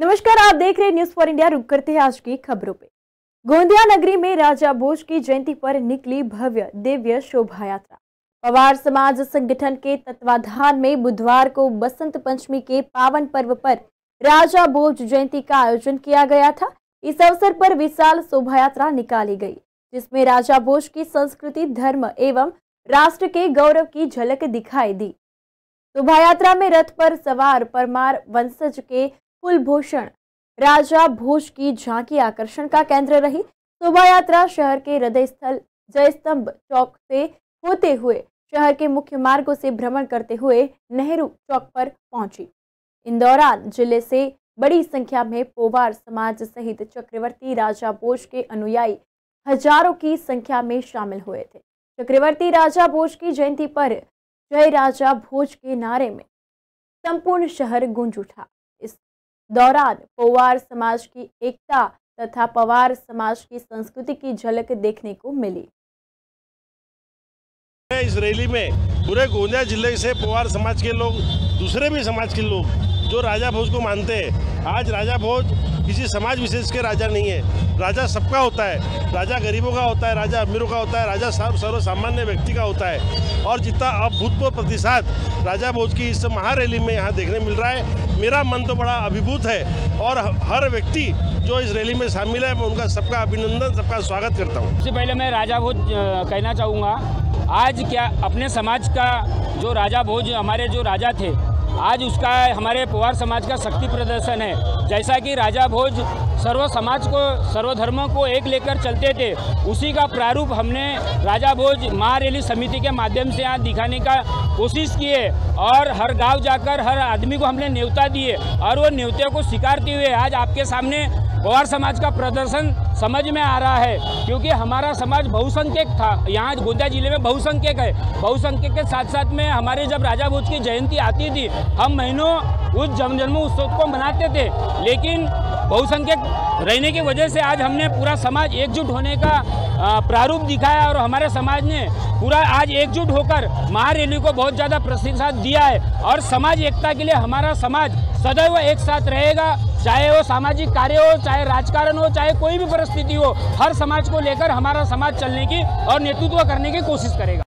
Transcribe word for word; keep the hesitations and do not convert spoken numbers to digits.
नमस्कार, आप देख रहे न्यूज फॉर इंडिया। रुक करते हैं आज की खबरों पे। गोंदिया नगरी में राजा भोज की जयंती पर निकली भव्य दिव्य शोभा यात्रा। पोवार समाज संगठन के तत्वाधान में बुधवार को बसंत पंचमी के पावन पर्व पर राजा भोज जयंती का आयोजन किया गया था। इस अवसर पर विशाल शोभा यात्रा निकाली गई, जिसमें राजा भोज की संस्कृति, धर्म एवं राष्ट्र के गौरव की झलक दिखाई दी। शोभा यात्रा में रथ पर सवार परमार वंशज के कुलभूषण राजा भोज की झांकी आकर्षण का केंद्र रही। शोभा यात्रा शहर के हृदय स्थल जय स्तंभ चौक से होते हुए शहर के मुख्य मार्गों से भ्रमण करते हुए नेहरू चौक पर पहुंची। इन दौरान जिले से बड़ी संख्या में पोवार समाज सहित चक्रवर्ती राजा भोज के अनुयायी हजारों की संख्या में शामिल हुए थे। चक्रवर्ती राजा भोज की जयंती पर जय राजा भोज के नारे में संपूर्ण शहर गूंज उठा। इस दौरान पोवार समाज की एकता तथा पोवार समाज की संस्कृति की झलक देखने को मिली। इस रैली में पूरे गोंदिया जिले से पोवार समाज के लोग, दूसरे भी समाज के लोग जो राजा भोज को मानते हैं। आज राजा भोज किसी समाज विशेष के राजा नहीं है। राजा सबका होता है। राजा गरीबों का होता है, राजा अमीरों का होता है, राजा सर्व सर्व सामान्य व्यक्ति का होता है। और जितना अभूतपूर्व प्रतिशत राजा भोज की इस महारैली में यहाँ देखने मिल रहा है, मेरा मन तो बड़ा अभिभूत है। और हर व्यक्ति जो इस रैली में शामिल है, मैं उनका सबका अभिनंदन, सबका स्वागत करता हूँ। सबसे पहले मैं राजा भोज कहना चाहूँगा, आज क्या अपने समाज का जो राजा भोज, हमारे जो राजा थे, आज उसका हमारे पोवार समाज का शक्ति प्रदर्शन है। जैसा कि राजा भोज सर्व समाज को, सर्वधर्मों को एक लेकर चलते थे, उसी का प्रारूप हमने राजा भोज महारैली समिति के माध्यम से यहाँ दिखाने का कोशिश की है। और हर गांव जाकर हर आदमी को हमने न्योता दिए और वो न्योते को स्वीकारते हुए आज आपके सामने पोवार समाज का प्रदर्शन समझ में आ रहा है। क्योंकि हमारा समाज बहुसंख्यक था, यहाँ गोंदिया जिले में बहुसंख्यक है। बहुसंख्यक के साथ साथ में हमारे जब राजा भोज की जयंती आती थी, हम महीनों उस जन्म जन्मोत्सव को मनाते थे, लेकिन बहुसंख्यक रहने की वजह से आज हमने पूरा समाज एकजुट होने का प्रारूप दिखाया। और हमारे समाज ने पूरा आज एकजुट होकर महारैली को बहुत ज़्यादा प्रशिक्षण दिया है। और समाज एकता के लिए हमारा समाज सदैव एक साथ रहेगा, चाहे वो सामाजिक कार्य हो, चाहे राजकारण हो, चाहे कोई भी परिस्थिति हो, हर समाज को लेकर हमारा समाज चलने की और नेतृत्व करने की कोशिश करेगा।